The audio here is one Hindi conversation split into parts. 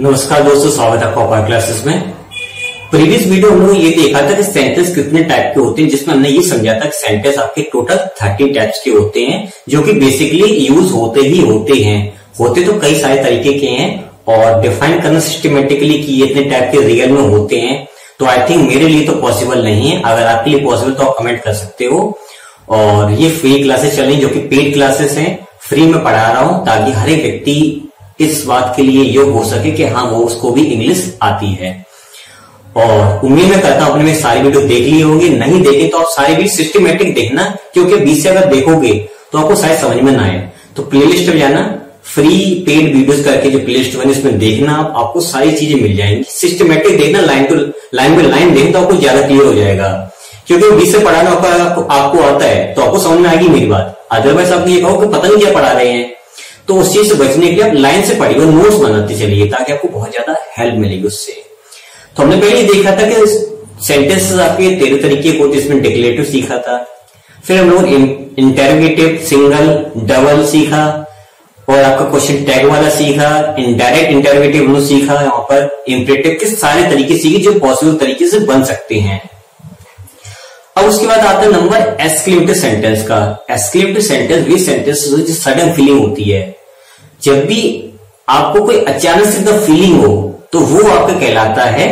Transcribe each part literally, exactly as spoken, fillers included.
नमस्कार दोस्तों, स्वागत है आपका उपहार क्लासेस में। प्रीवियस वीडियो हम लोगों ने ये देखा था कि सेंटेंस कितने टाइप के होते हैं, जिसमें हमने ये समझा था कि सेंटेंस आपके टोटल थर्टीन टाइप्स के होते हैं, जो कि बेसिकली यूज होते ही होते हैं। होते तो कई सारे तरीके के हैं और डिफाइन करना सिस्टमेटिकली कि ये इतने टाइप के रियल में होते हैं, तो आई थिंक मेरे लिए तो पॉसिबल नहीं है। अगर आपके लिए पॉसिबल तो आप कमेंट कर सकते हो। और ये फ्री क्लासेस चल रही है, जो कि पेड क्लासेस है, फ्री में पढ़ा रहा हूँ ताकि हर एक व्यक्ति इस बात के लिए योग्य हो सके कि हाँ वो उसको भी इंग्लिश आती है। और उम्मीद मैं करता हूँ अपने में सारी वीडियो देख लिए होंगे, नहीं देखे तो आप सारी वीडियो सिस्टमेटिक देखना, क्योंकि बीच से अगर देखोगे तो आपको शायद समझ में ना आए। तो प्लेलिस्ट में जाना, फ्री पेड वीडियोस करके जो प्लेलिस्ट बनी उसमें देखना, आप, आपको सारी चीजें मिल जाएंगी। सिस्टमेटिक देखना, line to line by line देखना तो आपको ज्यादा क्लियर हो जाएगा, क्योंकि बीच से पढ़ाना आपको आता है तो आपको समझ में आएगी मेरी बात। अदरवाइज आप ये कहो कि पता नहीं क्या पढ़ा रहे हैं, तो उस चीज से बचने के लिए आप लाइन से पढ़िए और नोट्स बनाते चलिए, ताकि आपको बहुत ज्यादा हेल्प मिलेगी उससे। तो हमने पहले देखा था कि सेंटेंसेस आपके तेरह तरीके को, जिसमें डिक्लेरेटिव सीखा था, फिर हम लोग इंटरोगेटिव, सिंगल, डबल सीखा, और आपका क्वेश्चन टैग वाला सीखा, इनडायरेक्ट इंटरोगेटिव हम लोग सीखा, यहाँ पर इंपेरेटिव के सारे तरीके सीखे जो पॉसिबल तरीके से बन सकते हैं। अब उसके बाद आता है नंबर एक्सक्लेमेटिव सेंटेंस का। एक्सक्लेमेटिव सेंटेंस भी सेंटेंस जो सडन फीलिंग होती है, जब भी आपको कोई अचानक से एकदम फीलिंग हो तो वो आपका कहलाता है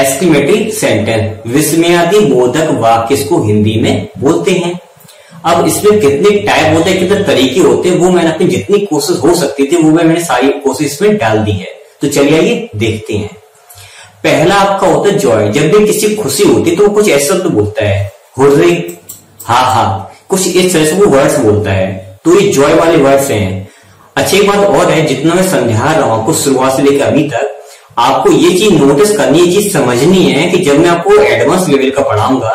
एक्सक्लेमेटरी सेंटेंस। विस्मयादि बोधक वाक्य इसको हिंदी में बोलते हैं। अब इसमें कितने टाइप होते हैं, कितने तरीके होते हैं, वो मैंने अपनी जितनी कोशिश हो सकती थी वो मैं मैंने सारी कोशिश इसमें डाल दी है। तो चलिए आइए देखते हैं। पहला आपका होता है जॉय। जब भी किसी खुशी होती है तो वो कुछ ऐसा तो बोलता है, हुर्रे, हा हा, कुछ इस तरह से वो वर्ड्स बोलता है, तो ये जॉय वाले वर्ड्स हैं। अच्छी बात और है, जितना मैं समझा रहा हूं आपको शुरुआत से लेकर अभी तक, आपको ये चीज नोटिस करनी, ये चीज समझनी है कि जब मैं आपको एडवांस लेवल का पढ़ाऊंगा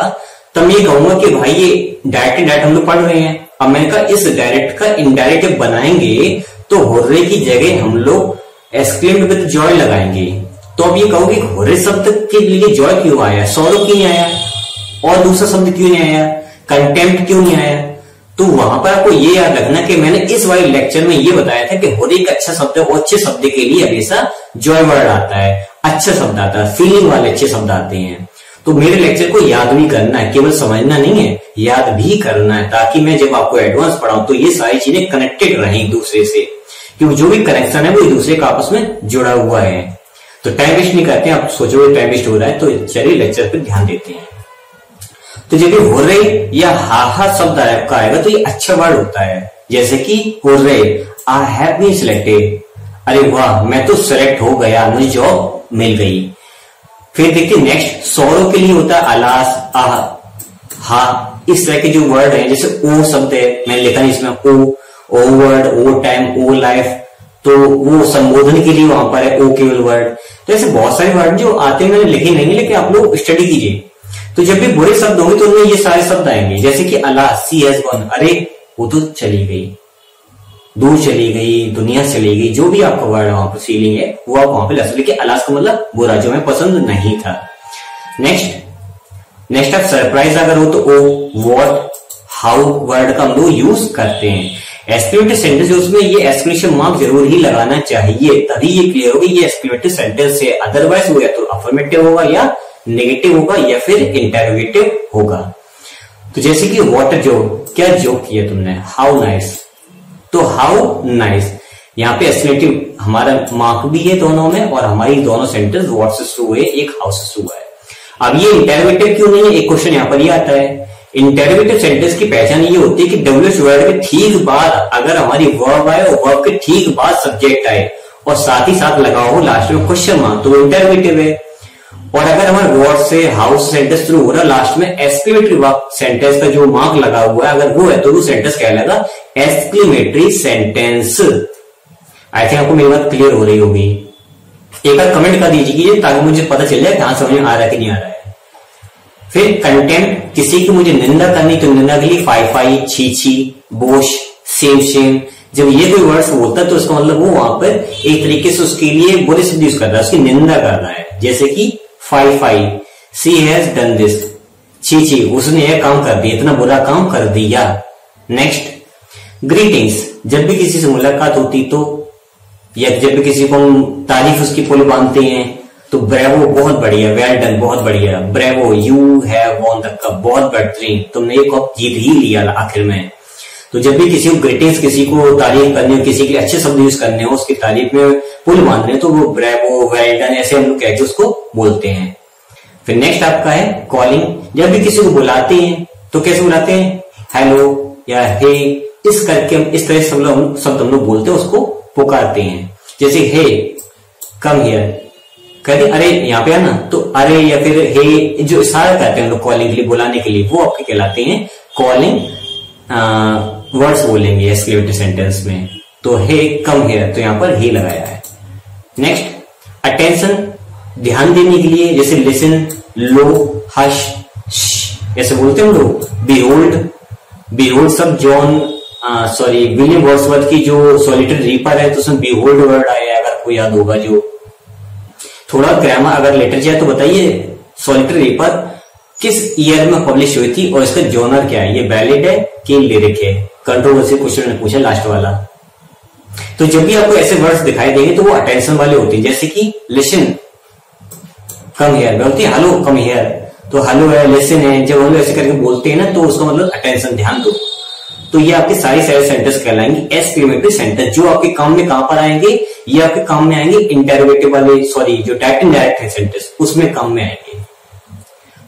तब मैं ये कहूंगा कि भाई ये डायरेक्ट डायरेक्ट हम लोग पढ़ रहे हैं। अब मैंने कहा इस डायरेक्ट का इनडायरेक्ट बनाएंगे तो होर्रे की जगह हम लोग एक्सक्लेम्ड विद जॉय लगाएंगे। तो अब ये कहोगे होर्रे शब्द के लिए जॉय क्यों आया, सौरव क्यों आया, और दूसरा शब्द क्यों नहीं आया, कंटेम्प्ट क्यों नहीं आया। तो वहां पर आपको ये याद रखना कि मैंने इस वाले लेक्चर में ये बताया था कि होरे का अच्छा शब्द है, वो अच्छे शब्द के लिए हमेशा जॉय वर्ड आता है, अच्छा शब्द आता है, फीलिंग वाले अच्छे शब्द आते हैं। तो मेरे लेक्चर को याद भी करना है, केवल समझना नहीं है, याद भी करना है, ताकि मैं जब आपको एडवांस पढ़ाऊं तो ये सारी चीजें कनेक्टेड रहे एक दूसरे से, क्योंकि जो भी कनेक्शन है वो एक दूसरे का आपस में जुड़ा हुआ है। तो टाइम वेस्ट नहीं करते हैं, आप सोचोगे टाइम वेस्ट हो रहा है, तो चलिए लेक्चर पर ध्यान देते हैं। तो जब ये हुर्रे या हा हा शब्द आपका आएगा तो ये अच्छा वर्ड होता है, जैसे कि hurray, I have been selected, अरे वाह मैं तो सिलेक्ट हो गया, मुझे जॉब मिल गई। फिर देखिए नेक्स्ट सौरव के लिए होता है अलास, आह, हा, इस तरह के जो वर्ड हैं, जैसे ओ शब्द है, मैंने लिखा नहीं इसमें, O O word, O time, O life, तो वो संबोधन के लिए वहां पर है ओ केवल वर्ड। तो ऐसे बहुत सारे वर्ड जो आते हैं, मैंने लिखे नहीं, लेकिन आप लोग स्टडी कीजिए। तो जब भी बुरे शब्द होंगे तो उनमें ये सारे शब्द आएंगे, जैसे कि अल्लाह, सी एस वन, अरे वो तो चली गई, दूर चली गई, दुनिया चली गई, जो भी आपका वर्ड वहां पर फीलिंग है वो आप वहां पे लगा सकते हैं। अलास का मतलब बुरा, जो मैं पसंद नहीं था। नेक्स्ट नेक्स्ट आप सरप्राइज अगर हो तो ओ, व्हाट, हाउ वर्ड का हम लोग यूज करते हैं। एक्सक्लेमेटिव सेंटेंस उसमें ये एक्सक्लेमेशन मार्क जरूर ही लगाना चाहिए, तभी ये क्लियर होगी ये एक्सक्लेमेटिव सेंटेंस है। अदरवाइज वो या तो अफर्मेटिव होगा या नेगेटिव होगा या फिर इंटरोगेटिव होगा। तो जैसे कि वाटर जोक, क्या जोक किया तुमने, हाउ नाइस, तो हाउ नाइस यहाँ पे एक्सक्लेमेटिव हमारा मार्क भी है दोनों में, और हमारी दोनों सेंटेंस व्हाट से शुरू हुए, एक हाउ से शुरू हुआ है। अब ये इंटरोगेटिव क्यों नहीं है, एक क्वेश्चन यहाँ पर ये आता है। इंटरोगेटिव सेंटेंस की पहचान ये होती है कि डब्ल्यूएच वर्ड के ठीक बाद अगर हमारी वर्ब आए और वर्ब के ठीक बाद सब्जेक्ट आए और साथ ही साथ लगा हो लास्ट में क्वेश्चन मार्क, तो इंटरोगेटिव है। और अगर हमारे वर्ड से हाउस सेंटेंस शुरू हो रहा है, लास्ट में एक्सक्लेमेटरी सेंटेंस का जो मार्क लगा हुआ है अगर वो है तो वो सेंटेंस कहलाएगा एक्सक्लेमेटरी सेंटेंस। आई थिंक आपको मेरी बात क्लियर हो रही होगी। एक बार कमेंट कर दीजिए ताकि मुझे पता चल जाए कहां समझ में आ रहा है कि नहीं आ रहा है। फिर कंटेंट, किसी की मुझे निंदा करनी तो निंदा के लिए फाई फाई, छी छी, बोश, सेम सेम, जब ये कोई वर्ड्स बोलता है तो उसका मतलब वो वहां पर एक तरीके से उसके लिए बुरे शब्द यूज कर रहा है, उसकी निंदा कर रहा है, जैसे कि fie fie, she has done this, ची ची उसने यह काम कर दिया, इतना बुरा काम कर दिया। नेक्स्ट ग्रीटिंग्स, जब भी किसी से मुलाकात होती तो या जब भी किसी को हम तारीफ उसकी पुल बांधते हैं तो ब्रेवो, बहुत बढ़िया, वेल डन, बहुत बढ़िया, bravo, you have won the cup, बहुत बेहतरीन, तुमने ये कप जीत ही लिया आखिर में। तो जब भी किसी को ग्रीटिंग्स, किसी को तारीफ करनी हो, किसी के अच्छे शब्द यूज करने हो, उसकी तारीफ में पुल बांध रहे, तो वो ब्रेवो, वेल डन, ऐसे हम लोग कहकर उसको बोलते हैं। फिर नेक्स्ट आपका है कॉलिंग। जब भी किसी को बुलाते हैं तो कैसे बुलाते हैं, हेलो या हे, इस करके हम इस तरह से शब्द शब्द हम लोग बोलते हैं, उसको पुकारते हैं। जैसे हे कम हियर, कहते अरे यहाँ पे आना, तो अरे, या फिर हे जो इशारा करते हैं हम लोग कॉलिंग के लिए, बुलाने के लिए, वो आपके कहलाते हैं कॉलिंग वर्ड्स बोलेंगे एक्सक्लेमेटिव सेंटेंस में। तो हे कम हियर, तो यहाँ पर हे लगाया है। नेक्स्ट अटेंशन, ध्यान देने के लिए, जैसे लिसन, लो, हश, ऐसे बोलते हैं हम लोग। बिहोल्ड, बिहोल्ड सब जॉन सॉरी विलियम वर्ड्सवर्थ की जो सॉलिटरी रीपर है, तो उसमें बिहोल्ड वर्ड आया है, अगर आपको याद होगा। जो थोड़ा ग्रामर अगर लेटर जाए तो बताइए, सॉलिटरी रीपर किस ईयर में पब्लिश हुई थी और इसका जॉनर क्या है, ये वैलिड है कि लिरिक है, कंट्रोवर्सी क्वेश्चन ने पूछा लास्ट वाला। तो जब भी आपको ऐसे वर्ड्स दिखाई देंगे तो वो अटेंशन वाले होते हैं। जैसे कि लिसन कम हेयर में होती है हेलो कम हेयर, तो हेलो है, लिसन है, जब हम लोग ऐसे करके बोलते हैं ना, तो उसका मतलब अटेंशन, ध्यान दो। तो ये आपके सारे सारे सेंटेंस कहलाएंगे एक्सक्लेमेटरी सेंटेंस, जो आपके काम में कहां पर आएंगे, ये आपके काम में आएंगे इंटरोगेटिव वाले, सॉरी जो डायरेक्ट इनडायरेक्ट है सेंटेंस, उसमें काम में आएंगे।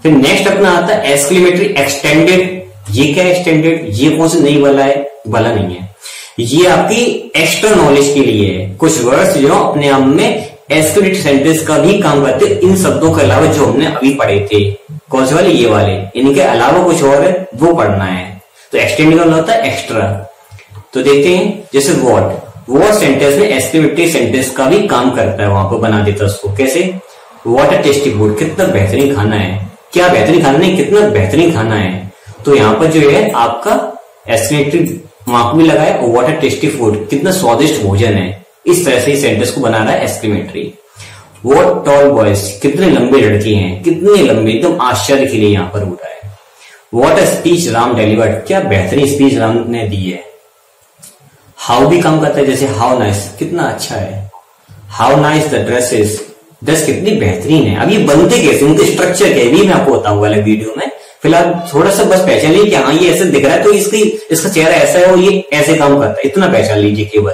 फिर नेक्स्ट अपना आता है एक्सक्लेमेटरी एक्सटेंडेड। ये क्या एक्सटेंडेड, ये कौन से नहीं वाला है, वाला नहीं है, ये आपकी एक्स्ट्रा नॉलेज के लिए है। कुछ वर्ड्स जो अपने आप में एक्सक्लेमेटरी सेंटेंस का भी काम करते, इन शब्दों के अलावा जो हमने अभी पढ़े थे, कौन से वाले, ये वाले, इनके अलावा कुछ और है वो पढ़ना है। तो एक्सटेंड करना होता है एक्स्ट्रा। तो देखते हैं जैसे व्हाट, व्हाट सेंटेंस में एक्सक्लेमेटरी सेंटेंस का भी काम करता है, वहां पर बना देता है उसको। कैसे, व्हाट अ टेस्टी फूड, कितना बेहतरीन खाना है, क्या बेहतरीन खाना नहीं, कितना बेहतरीन खाना है। तो यहाँ पर जो है आपका एक्सक्लेमेटरी मार्क भी लगाए, और व्हाट अ टेस्टी फूड, कितना स्वादिष्ट भोजन है, इस तरह से ही सेंटेंस को बना रहा है एक्सक्लेमेटरी। व्हाट टॉल बॉयज, कितने लंबे लड़के हैं, कितने लंबे, एकदम आश्चर्य के लिए यहाँ पर हो रहा है। What a speech Ram delivered, क्या बेहतरीन स्पीच राम ने दी है। हाउ भी काम करता है, जैसे हाउ नाइस, कितना अच्छा है। How nice the dresses, dress कितनी बेहतरीन है। अब ये बनते कैसे, उनके स्ट्रक्चर क्या है, भी मैं आपको बताऊंगा अलग वीडियो में। फिलहाल थोड़ा सा बस पहचान लीजिए कि हाँ ये ऐसे दिख रहा है, तो इसकी इसका चेहरा ऐसा है और ये ऐसे काम करता है, इतना पहचान लीजिए केवल।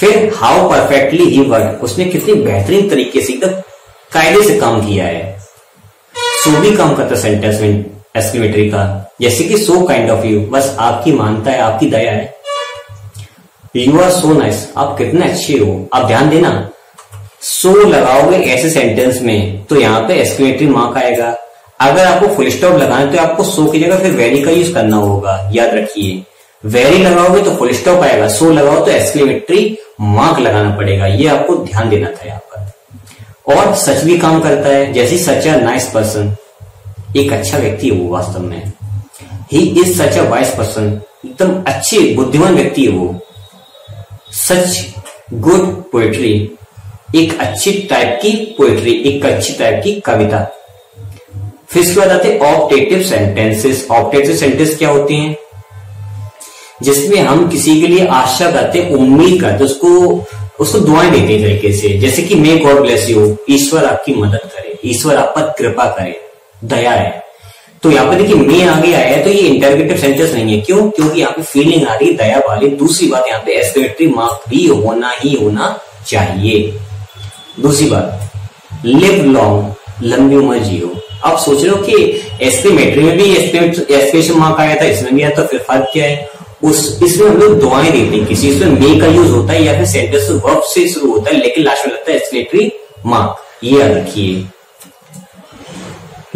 फिर हाउ परफेक्टली ही वर्क, उसने कितनी बेहतरीन तरीके से, एकदम कायदे से काम किया है। सो भी काम करता सेंटेंस में एक्सक्लेमेटरी का, जैसे कि सो काइंड ऑफ यू, बस आपकी मानता है, आपकी दया है। यू आर सो नाइस, आप कितने अच्छे हो। आप ध्यान देना, सो लगाओगे ऐसे सेंटेंस में तो यहाँ पे एक्सक्लेमेटरी मार्क आएगा। अगर आपको फुल स्टॉप लगाना है तो आपको सो की जगह फिर वेरी का यूज करना होगा, याद रखिए। वेरी लगाओगे तो फुल स्टॉप आएगा, सो लगाओ तो एक्सक्लेमेटरी मार्क लगाना पड़ेगा, ये आपको ध्यान देना था यहाँ पर। और सच भी काम करता है, जैसे सच अ नाइस पर्सन, एक अच्छा व्यक्ति है वो वास्तव में। He is such a wise person, एकदम अच्छे बुद्धिमान व्यक्ति है वो। सच गुड पोएट्री, एक अच्छी टाइप की पोएट्री, एक अच्छी टाइप की कविता। फिर इसके बाद आते हैं ऑप्टेटिव सेंटेंसेस। ऑप्टेटिव सेंटेंस क्या होते हैं, जिसमें हम किसी के लिए आशा करते, उम्मीद करते, उसको उसको दुआएं देते हैं तरीके से। जैसे कि मे गॉड ब्लेस यू, ईश्वर आपकी मदद करे, ईश्वर आप पर कृपा करे, दया है। तो यहाँ पे देखिए मे आगे आया है, तो ये इंटरप्रेटिव सेंटेंस नहीं है, क्यों, क्योंकि यहाँ पे फीलिंग आ रही है दया वाली। दूसरी बात, यहाँ पे एक्सक्लेमेटरी मार्क भी होना ही होना चाहिए। दूसरी बात, लिव लॉन्ग, लंबी उम्र जियो। आप सोच रहे हो कि एक्सक्लेमेटरी में भी एक्सक्लेमेशन मार्क आया था, इसमें भी आया, तो फिर फर्क क्या है। उस इसमें हम लोग दुआएं देते हैं किसी, इसमें मे का यूज होता है, या फिर सेंटेंस वर्ब से शुरू होता है, लेकिन लास्ट में लगता है एक्सक्लेमेटरी मार्क, ये याद रखिए।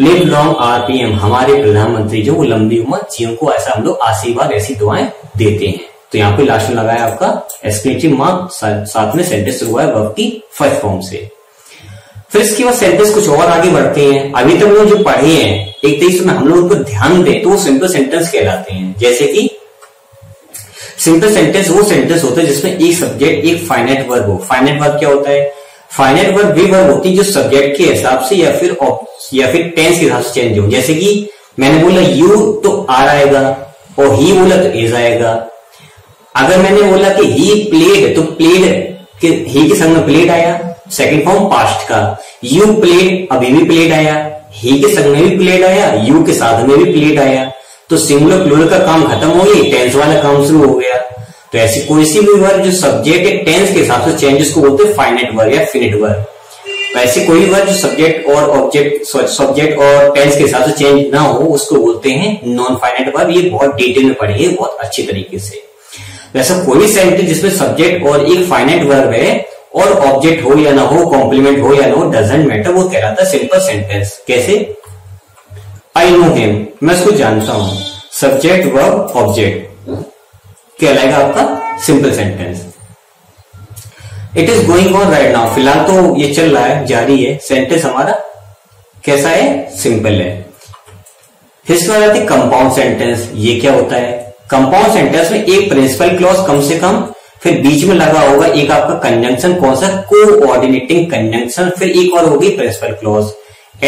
Live long R P M, हमारे प्रधानमंत्री जो वो लंबी उम्र जीवन को, ऐसा हम लोग आशीर्वाद, ऐसी दुआएं देते हैं। तो यहाँ पे लास्ट में लगाया आपका एक्सक्लेमेटिव मार्क, साथ में सेंटेंस हुआ है वर्ब की फर्स्ट फॉर्म से। फिर इसके बाद सेंटेंस कुछ और आगे बढ़ते हैं। अभी तक हम लोग जो पढ़े हैं, एक तरीके से हम लोग उनको ध्यान दें तो वो सिंपल सेंटेंस कहलाते हैं। जैसे कि सिंपल सेंटेंस वो सेंटेंस होता है जिसमें एक सब्जेक्ट, एक फाइनाइट वर्ब हो। फाइनाइट वर्ब क्या होता है, फाइनाइट वर्ब वे वर्ब होती है जो सब्जेक्ट के हिसाब से या फिर या फिर टेंस के हिसाब से चेंज हो। जैसे कि मैंने बोला यू तो आर आएगा, और ही बोला तो इज आएगा। अगर मैंने बोला कि ही प्लेड, तो प्लेड फिर ही के संग में प्लेड आया, सेकंड फॉर्म पास्ट का। यू प्लेड, अभी भी प्लेड आया, ही के संग में भी प्लेड आया, यू के साथ में भी प्लेड आया, तो सिंगुलर प्लूरल का काम खत्म हो गया, टेंस वाला काम शुरू हो गया। तो ऐसी कोई सी भी वर्ब जो सब्जेक्ट के टेंस के हिसाब से चेंजेस को बोलते हैं फाइनाइट वर्ब या फिनिट वर्ब। वैसे कोई वर्ब जो सब्जेक्ट और ऑब्जेक्ट सब्जेक्ट और टेंस के हिसाब से चेंज ना हो उसको बोलते हैं नॉन फाइनाइट वर्ब। ये बहुत डिटेल में पढ़िए बहुत अच्छी तरीके से। वैसा कोई सेंटेंस जिसमें सब्जेक्ट और एक फाइनाइट वर्ब है और ऑब्जेक्ट हो या ना हो, कॉम्प्लीमेंट हो या ना हो, डजेंट मैटर, वो कहलाता है सिंपल सेंटेंस। कैसे? आई नो हिम, मैं उसको जानता हूं, सब्जेक्ट वर्ब ऑब्जेक्ट, कहलाएगा आपका simple sentence. It is going on right now, फिलहाल तो ये चल रहा है, जारी है। सेंटेंस हमारा कैसा है? सिंपल है। इसके बाद आती है कंपाउंड सेंटेंस। ये क्या होता है? कंपाउंड सेंटेंस में एक प्रिंसिपल क्लॉज कम से कम, फिर बीच में लगा होगा एक आपका कंजंक्शन, कौन सा? कोऑर्डिनेटिंग कंजंक्शन, फिर एक और होगी प्रिंसिपल क्लॉज।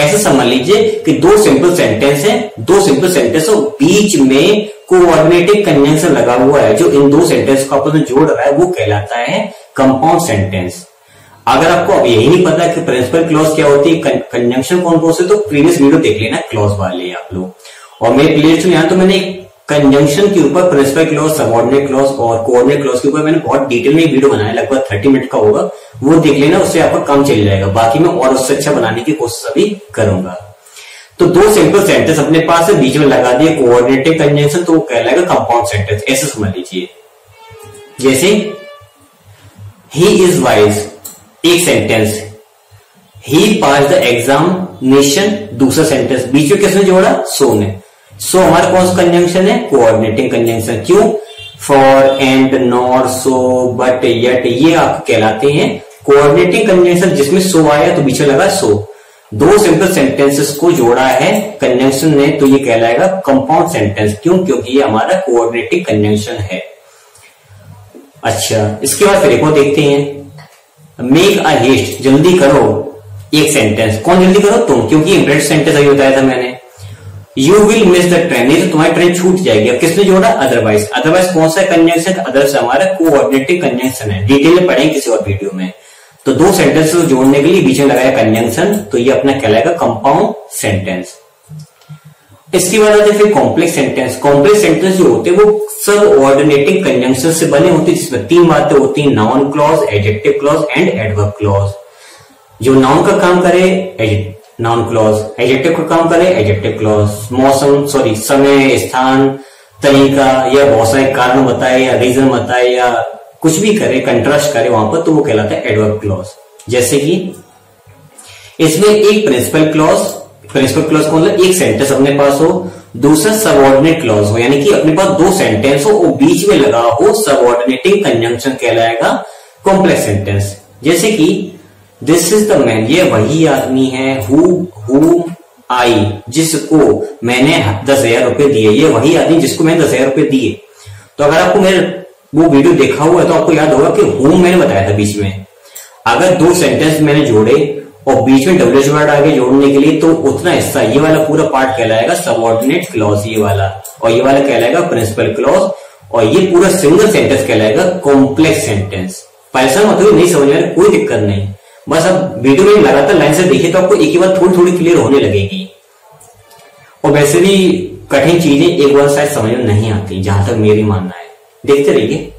ऐसे समझ लीजिए कि दो सिंपल सेंटेंस है, दो सिंपल सेंटेंस और बीच में कोऑर्डिनेटिंग कंजंक्शन लगा हुआ है जो इन दो सेंटेंस को आपस में जोड़ रहा है, वो कहलाता है कंपाउंड सेंटेंस। अगर आपको अब यही नहीं पता कि प्रिंसिपल क्लॉज क्या होती है, कंजंक्शन कौन कौन से, तो प्रीवियस वीडियो देख लेना, क्लॉज वाले आप लोग। और मेरे प्लेलिस्ट में यहाँ तो मैंने कंजंक्शन के ऊपर प्रिंसिपल क्लॉज, सबऑर्डिनेट क्लॉज और कोऑर्डिनेट क्लॉज के ऊपर मैंने बहुत डिटेल में वीडियो बनाया, लगभग थर्टी मिनट का होगा, वो देख लेना, उससे आपका काम चल जाएगा। बाकी मैं और उससे अच्छा बनाने की कोशिश अभी करूंगा। तो दो सिंपल सेंटेंस अपने पास है, बीच में लगा दिए कोऑर्डिनेटिंग कंजंक्शन, तो वो कहलाएगा कंपाउंड सेंटेंस। ऐसे समझ लीजिए। जैसे He is wise, एक sentence. He passed the examination, दूसरा सेंटेंस। बीच में किसने जोड़ा? So ने। So हमारा कौन सा कंजंक्शन है? Coordinating conjunction. क्यों? For, and, not, so, but, yet, ये आप कहलाते हैं कोऑर्डिनेटिंग कंजंक्शन। जिसमें so आया तो बीच में लगा so। दो सिंपल सेंटेंसेस को जोड़ा है कंजंक्शन ने, तो ये कहलाएगा कंपाउंड सेंटेंस। क्यों? क्योंकि ये हमारा कोऑर्डिनेटिंग कंजंक्शन है। अच्छा, इसके बाद फिर एक और देखते हैं। मेक अ हेस्ट, जल्दी करो, एक सेंटेंस। कौन जल्दी करो? तुम, क्योंकि इंप्रेट सेंटेंस अभी बताया था मैंने। You will miss the train, ये तो तुम्हारी ट्रेन छूट जाएगी। अब किसने जोड़ा? अदरवाइज। अदरवाइज कौन सा कंजंक्शन? अदरवाइज हमारा कोऑर्डिनेटिंग कंजंक्शन है। डिटेल में पढ़ेंगे किसी और वीडियो में। तो दो सेंटेंस को जोड़ने के लिए बीच में लगाया कंजंक्शन, तो ये अपना कहलाएगा कंपाउंड सेंटेंस। इसके बाद आते हैं फिर कॉम्प्लेक्स सेंटेंस। कॉम्प्लेक्स सेंटेंस जो होते हैं वो सब ऑर्डिनेटिंग कंजंक्शन से बने होते हैं, जिसमें तीन बातें होती हैं, noun clause, adjective clause and adverb clause. जो नाउन का काम करे नाउन क्लॉज, एडजेक्टिव का काम करे एडजेक्टिव क्लॉज। मौसम सॉरी समय, स्थान, तरीका, या बहुत सारे कारण बताए या रीजन बताए या कुछ भी करे, कंट्रास्ट करे वहां पर, तो वो कहलाता है एडवर्ब क्लॉज। जैसे कि इसमें एक प्रिंसिपल क्लॉज, प्रिंसिपल क्लॉज कौन सा? एक सेंटेंस अपने पास हो, दूसरा सबऑर्डिनेट क्लॉज हो, यानी कि अपने पास दो सेंटेंस हो और बीच में लगा हो सबऑर्डिनेटिंग कंजंक्शन, कहलाएगा कॉम्प्लेक्स सेंटेंस। जैसे कि दिस इज द मैन, ये वही आदमी है, हु हु आई, जिसको मैंने दस हजार रुपए दिए, ये वही आदमी जिसको मैंने दस हजार रुपए दिए। तो अगर आपको मेरे वो वीडियो देखा हुआ है तो आपको याद होगा कि हु मैंने बताया था बीच में। अगर दो सेंटेंस मैंने जोड़े और बीच में डब्ल्यूएच वर्ड आगे जोड़ने के लिए, तो उतना हिस्सा, ये वाला पूरा पार्ट कहलाएगा सबऑर्डिनेट क्लॉज, ये वाला, और ये वाला कहलाएगा प्रिंसिपल क्लॉज, और ये पूरा सिंगल सेंटेंस कहलाएगा कॉम्प्लेक्स सेंटेंस। पैसा मतलब नहीं समझ में, कोई दिक्कत नहीं, बस अब वीडियो में लगातार लाइन से देखिए तो आपको एक ही बात थोड़ी थोड़ी क्लियर होने लगेगी। और वैसे भी कठिन चीजें एक बार शायद समझ में नहीं आती, जहां तक मेरी मानना है। देखते रहिए।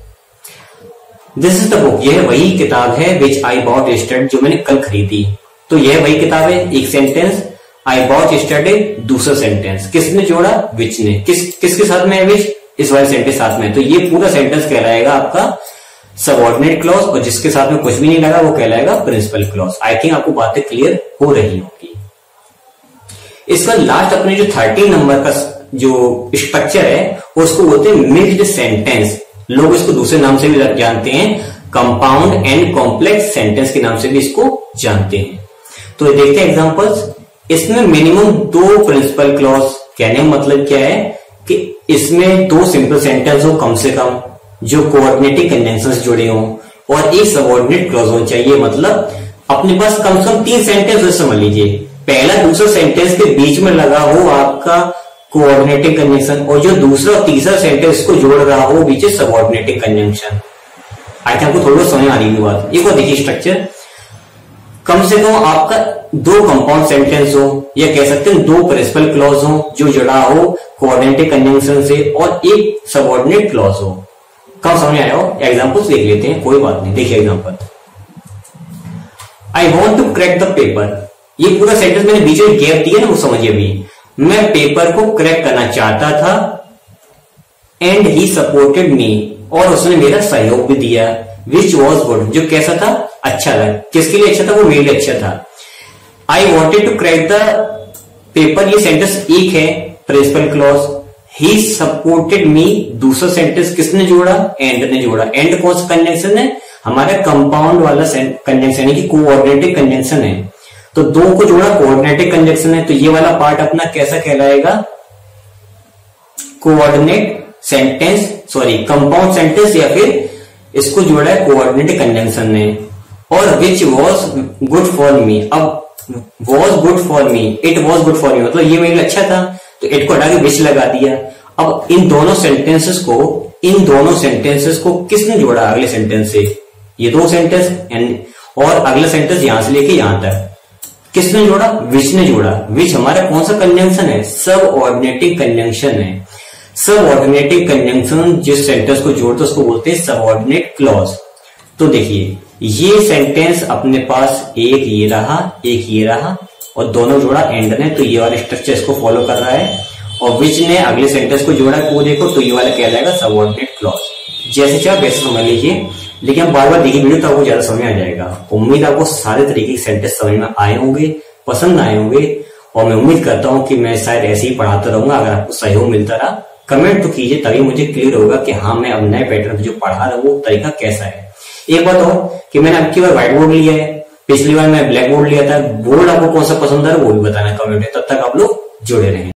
दिस इज द बुक, यह वही किताब है, विच आई बॉट यस्टरडे, जो मैंने कल खरीदी। तो यह वही किताब है, एक सेंटेंस। आई बॉट यस्टरडे, दूसरा सेंटेंस। किसने जोड़ा? विच ने। किस किसके साथ में है? विच, इस वाले सेंटेंस साथ में। तो ये पूरा सेंटेंस कहलाएगा आपका सबऑर्डिनेट क्लॉज, और जिसके साथ में कुछ भी नहीं लगा वो कहलाएगा प्रिंसिपल क्लॉज। आई थिंक आपको बातें क्लियर हो रही होगी। इसका लास्ट अपने जो थर्टीन नंबर का जो स्ट्रक्चर है उसको बोलते हैं मिक्स्ड सेंटेंस। लोग इसको दूसरे नाम से भी जानते हैं, कंपाउंड एंड कॉम्प्लेक्स सेंटेंस के नाम से भी इसको जानते हैं। तो देखते हैं एग्जांपल्स। इसमें मिनिमम दो प्रिंसिपल क्लॉज, कहने का मतलब क्या है कि इसमें दो सिंपल सेंटेंस हो कम से कम जो कोऑर्डिनेटिंग कंजंक्शन जुड़े हों, और एक सबऑर्डिनेट क्लॉज होना चाहिए। मतलब अपने पास कम से कम तीन सेंटेंस समझ लीजिए, पहला दूसरा सेंटेंस के बीच में लगा हो आपका कोऑर्डिनेटिंग कंजंक्शन, और जो दूसरा और तीसरा सेंटेंस को जोड़ रहा हो बीच सबऑर्डिनेटिंग कंजंक्शन। आई थिंक आपको थोड़ा समझ आ रही है बात। एक बार देखिए स्ट्रक्चर, कम से कम आपका दो कंपाउंड सेंटेंस हो या कह सकते हैं दो प्रिंसिपल क्लॉज हो जो जुड़ा हो कोऑर्डिनेटिव कंजंक्शन से और एक सबऑर्डिनेट क्लॉज हो। कम समझ आया हो? एग्जाम्पल्स देख लेते हैं, कोई बात नहीं। देखिए example, I want to crack the paper. ये पूरा सेंटेंस मैंने बीच में गैप दिया ना, वो समझिए अभी। मैं पेपर को क्रैक करना चाहता था, एंड ही सपोर्टेड मी, और उसने मेरा सहयोग भी दिया, विच वॉज गुड, जो कैसा था, अच्छा था। किसके लिए अच्छा था? वो मेरे लिए अच्छा था। I wanted to crack the paper, ये सेंटेंस एक है principal clause. He supported me, दूसरा सेंटेंस किसने जोड़ा? एंड ने जोड़ा। एंड कॉज कंजंक्शन है, हमारा कंपाउंड वाला कंजंक्शन यानी कि कोऑर्डिनेटिव कंजंक्शन है, तो दो को जोड़ा कोऑर्डिनेटिव कंजंक्शन है, तो ये वाला पार्ट अपना कैसा कहलाएगा? Coordinate sentence, sorry compound sentence, या फिर इसको जोड़ा है कोऑर्डिनेटिव कंजंक्शन ने। और which was good for me, अब was good for me, it was good for me मतलब ये मेरे लिए अच्छा था, तो इट को हटा के विच लगा दिया। अब इन दोनों सेंटेंसेस को इन दोनों सेंटेंसेस को किसने जोड़ा? अगले सेंटेंस से। ये दो सेंटेंस और अगला सेंटेंस यहां से लेके यहां तक किसने जोड़ा? विच ने जोड़ा। विच हमारा कौन सा कंजंक्शन है? सब ऑर्डिनेटिव कंजंक्शन है। सब ऑर्डिनेटिव कंजंक्शन जिस सेंटेंस को जोड़ते उसको बोलते हैं सब ऑर्डिनेट क्लॉज। तो देखिए ये सेंटेंस अपने पास एक ये रहा, एक ये रहा, और दोनों जोड़ा एंड ने, तो ये वाला स्ट्रक्चर इसको फॉलो कर रहा है। और विच ने अगले सेंटेंस को जोड़ा पूरे को, तो ये वाला क्या जाएगा? सब ऑर्डिनेट क्लॉज। जैसे चाहे वैसे समझ लीजिए, लेकिन बार बार देखिए वीडियो तो आपको ज्यादा समझ आ जाएगा। उम्मीद आपको सारे तरीके के सेंटेंस समझ में आए होंगे, पसंद आए होंगे, और मैं उम्मीद करता हूं कि मैं शायद ऐसे ही पढ़ाता रहूंगा। अगर आपको सहयोग मिलता रहा, कमेंट तो कीजिए, तभी मुझे क्लियर होगा कि हाँ मैं अब नए पैटर्न जो पढ़ा रहा हूं वो तरीका कैसा है। एक बात और कि मैंने आपकी बार व्हाइट बोर्ड लिया है, पिछली बार मैं ब्लैक बोर्ड लिया था, बोर्ड आपको कौन सा पसंद आ रहा है वो भी बताना कमेंट में। तब तक आप लोग जुड़े रहें।